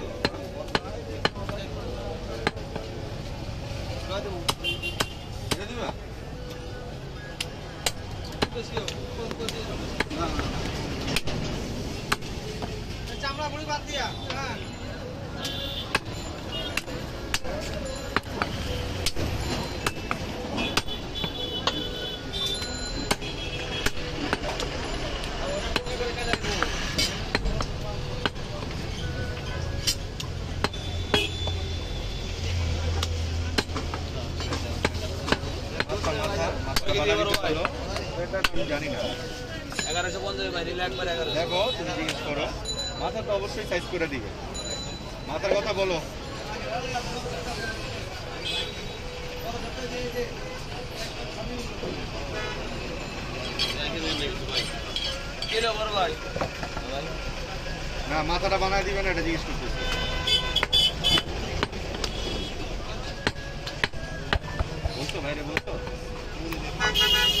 চামড়া গুলি বাদ দিয়া হ্যাঁ জানি না 1150 ভাই রিল্যাক্স করে 11 দেখো তুমি জিজ্ঞেস করো মাথাটা অবশ্যই সাইজ করে দিবে মাথার কথা বলো কেন বড় ভাই না মাথাটা বানায় দিবেন এটা জিজ্ঞেস করতেছি বলতো ভাই রে বলতো Gracias.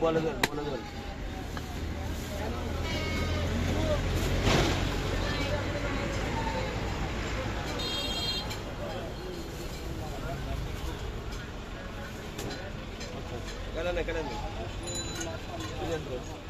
ball. Kanan.